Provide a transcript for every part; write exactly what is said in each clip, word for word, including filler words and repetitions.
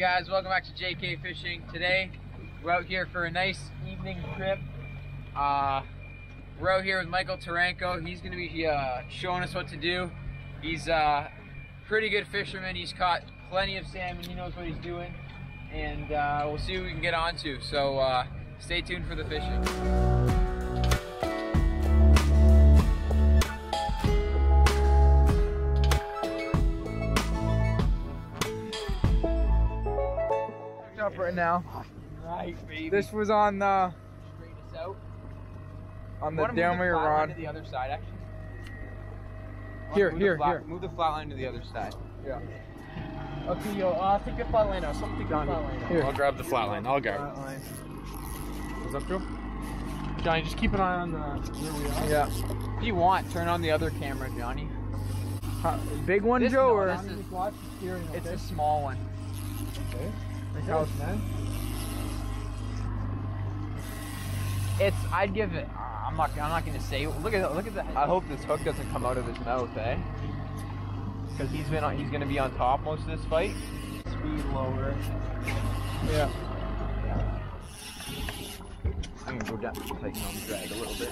guys, welcome back to J K Fishing. Today we're out here for a nice evening trip. Uh, we're out here with Michal Taranko. He's going to be uh, showing us what to do. He's a uh, pretty good fisherman. He's caught plenty of salmon. He knows what he's doing, and uh, we'll see what we can get on to. So uh, stay tuned for the fishing. Up right now. Right, baby. This was on the straight us out. On the downward rod. To the other side, actually. Here, here, here. Move the flat line to the other side. Yeah. Okay, yo, uh, take the flat line out. Someone take the flat line out. I'll grab the flat line. I'll go. What's up, Joe? Johnny, just keep an eye on the where we are. Yeah. If you want, turn on the other camera, Johnny. Huh, big one, this, Joe, no, or this is, it's a small one. Okay. House, man. It's. I'd give it. Uh, I'm not. I'm not gonna say. Look at. Look at that. I hope this hook doesn't come out of his mouth, eh? Because he's been. On, he's gonna be on top most of this fight. Speed lower. Yeah. yeah. I'm gonna go down to the tighten on the drag a little bit.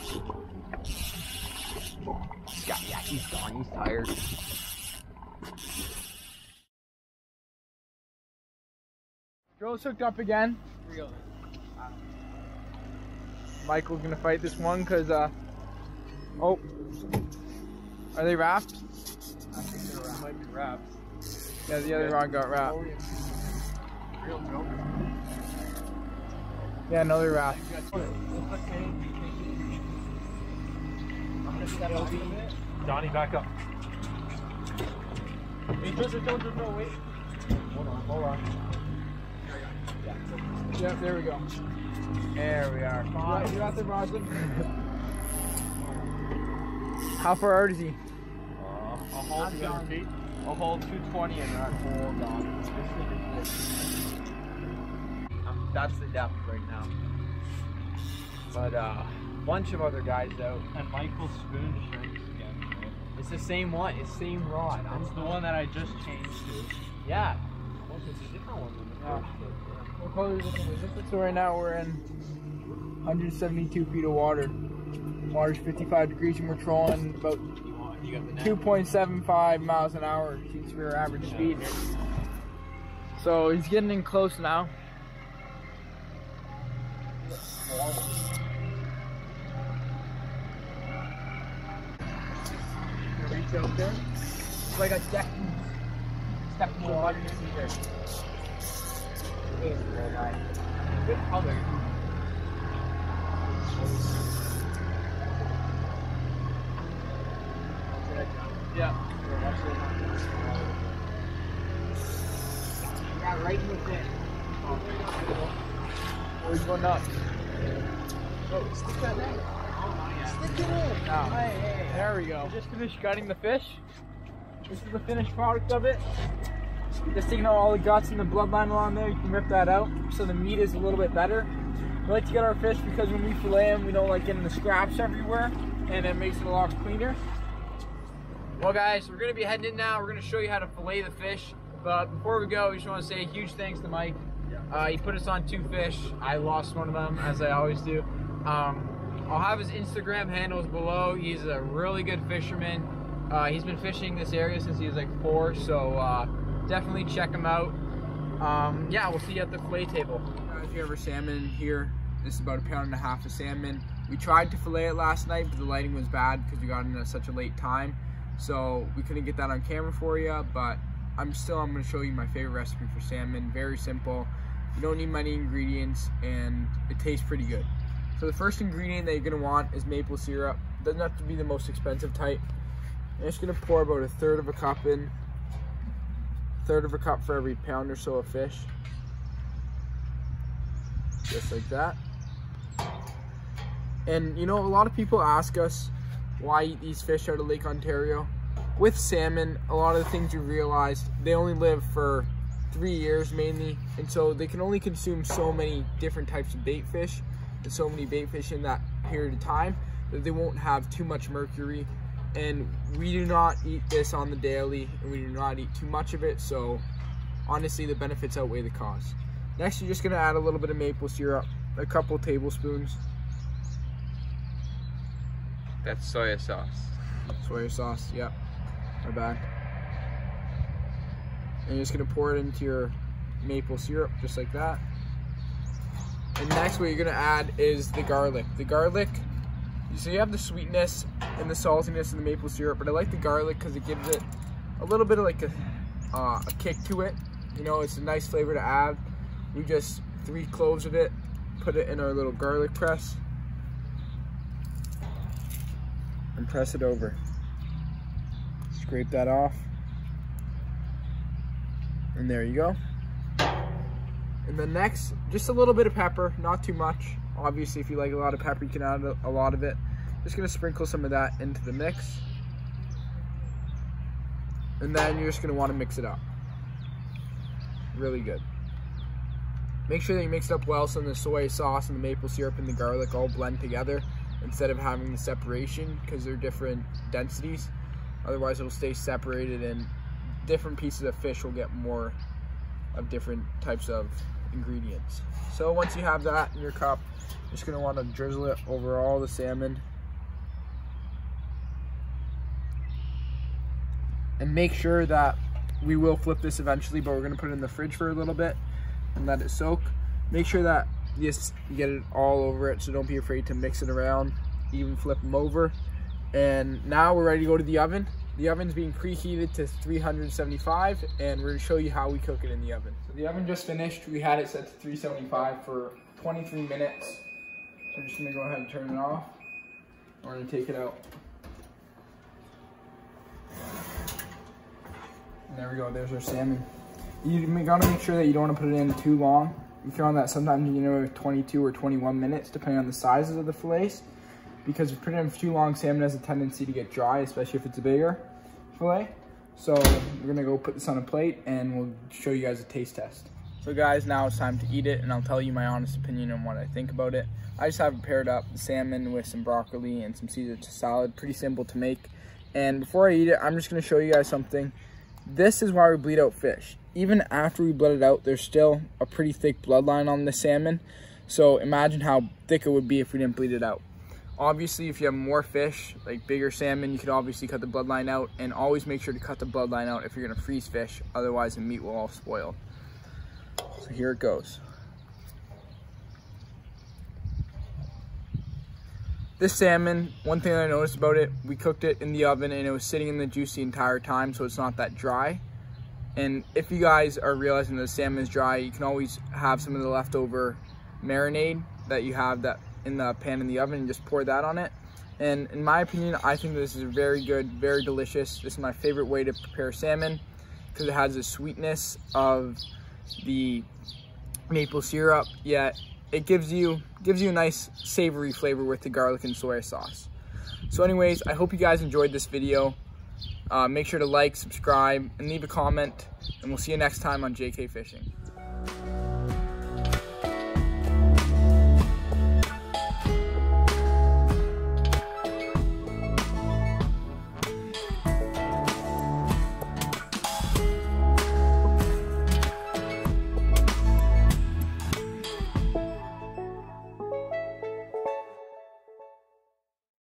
Yeah. Yeah. He's gone. He's tired. Joe's hooked up again. Real. Michael's gonna fight this one because, uh, oh, are they wrapped? I think they're wrapped. Might be wrapped. Yeah, the other rod got wrapped. Real Joe. Yeah, another wrapped. Donnie, back up. Wait, Joseph, don't, don't, no, wait. Hold on, hold on. Yeah, there we go. There we are. Fine. You got the Roslyn. How far out is he? Uh, I'll hold two hundred feet. I'll hold two twenty and not hold on. Um, that's the depth right now. But a uh, bunch of other guys out. And Michael's spoon shrinks again. Right? It's the same one. It's the same rod. It's the one that I just changed to. Yeah. Well, it's a different one than the first. Yeah. So right now we're in one hundred seventy-two feet of water. Water's fifty-five degrees and we're trolling about two point seven five miles an hour since we were average speed. So he's getting in close now. Reach out there. It's like a deck. Step in the water you see there. Good color. Yeah. Yeah, right in the pit. Always going up. Oh, stick that in. Stick it in. Oh. Hey, hey. There we go. Just finished gutting the fish. This is the finished product of it. Just taking out all the guts and the bloodline along there, you can rip that out so the meat is a little bit better. We like to get our fish because when we fillet them, we don't like getting the scraps everywhere, and it makes it a lot cleaner. Well guys, we're going to be heading in now. We're going to show you how to fillet the fish, but before we go, we just want to say a huge thanks to Mike. Uh, he put us on two fish. I lost one of them, as I always do. Um, I'll have his Instagram handles below. He's a really good fisherman. Uh, he's been fishing this area since he was like four, so uh, definitely check them out. Um, yeah, we'll see you at the fillet table. Guys, we have our salmon here. This is about a pound and a half of salmon. We tried to fillet it last night, but the lighting was bad because we got in at such a late time. So we couldn't get that on camera for you, but I'm still, I'm gonna show you my favorite recipe for salmon. Very simple. You don't need many ingredients and it tastes pretty good. So the first ingredient that you're gonna want is maple syrup. Doesn't have to be the most expensive type. I'm just gonna pour about a third of a cup in. Third of a cup for every pound or so of fish, just like that. And you know, a lot of people ask us why eat these fish out of Lake Ontario. With salmon, a lot of the things you realize, they only live for three years mainly, and so they can only consume so many different types of bait fish and so many bait fish in that period of time that they won't have too much mercury. And we do not eat this on the daily, and we do not eat too much of it, so honestly the benefits outweigh the cost. Next, you're just going to add a little bit of maple syrup, a couple tablespoons. That's soya sauce. Soya sauce, yep. My bad. And you're just going to pour it into your maple syrup, just like that. And next, what you're going to add is the garlic. The garlic, so you have the sweetness and the saltiness and the maple syrup, but I like the garlic because it gives it a little bit of like a, uh, a kick to it. You know, it's a nice flavor to add. We just three cloves of it, put it in our little garlic press, and press it over. Scrape that off. And there you go. And then next, just a little bit of pepper, not too much. Obviously, if you like a lot of pepper, you can add a lot of it. Just gonna sprinkle some of that into the mix. And then you're just gonna wanna mix it up. Really good. Make sure that you mix it up well so the soy sauce and the maple syrup and the garlic all blend together instead of having the separation, because they're different densities. Otherwise, it'll stay separated and different pieces of fish will get more of different types of ingredients. So once you have that in your cup, you're just gonna wanna drizzle it over all the salmon. And make sure that we will flip this eventually, but we're gonna put it in the fridge for a little bit and let it soak. Make sure that you get it all over it, so don't be afraid to mix it around, even flip them over. And now we're ready to go to the oven. The oven's being preheated to three seventy-five, and we're gonna show you how we cook it in the oven. So the oven just finished. We had it set to three seventy-five for twenty-three minutes. So I'm just gonna go ahead and turn it off. We're gonna take it out. And there we go, there's our salmon. You gotta make sure that you don't wanna put it in too long. You found that sometimes you know twenty-two or twenty-one minutes, depending on the sizes of the fillets. Because if you put it in for too long, salmon has a tendency to get dry, especially if it's a bigger fillet. So we're gonna go put this on a plate and we'll show you guys a taste test. So guys, now it's time to eat it, and I'll tell you my honest opinion on what I think about it. I just have it paired up, the salmon with some broccoli and some Caesar salad, pretty simple to make. And before I eat it, I'm just gonna show you guys something. This is why we bleed out fish. Even after we bled it out, there's still a pretty thick bloodline on the salmon. So imagine how thick it would be if we didn't bleed it out. Obviously, if you have more fish, like bigger salmon, you can obviously cut the bloodline out, and always make sure to cut the bloodline out if you're gonna freeze fish, otherwise the meat will all spoil. So here it goes. This salmon, one thing that I noticed about it, we cooked it in the oven and it was sitting in the juice the entire time, so it's not that dry. And if you guys are realizing that the salmon is dry, you can always have some of the leftover marinade that you have that in the pan in the oven and just pour that on it. And in my opinion, I think this is very good, very delicious. This is my favorite way to prepare salmon because it has the sweetness of the maple syrup, yet it gives you gives you a nice savory flavor with the garlic and soy sauce. So anyways, I hope you guys enjoyed this video. Uh, make sure to like, subscribe, and leave a comment, and we'll see you next time on J K Fishing.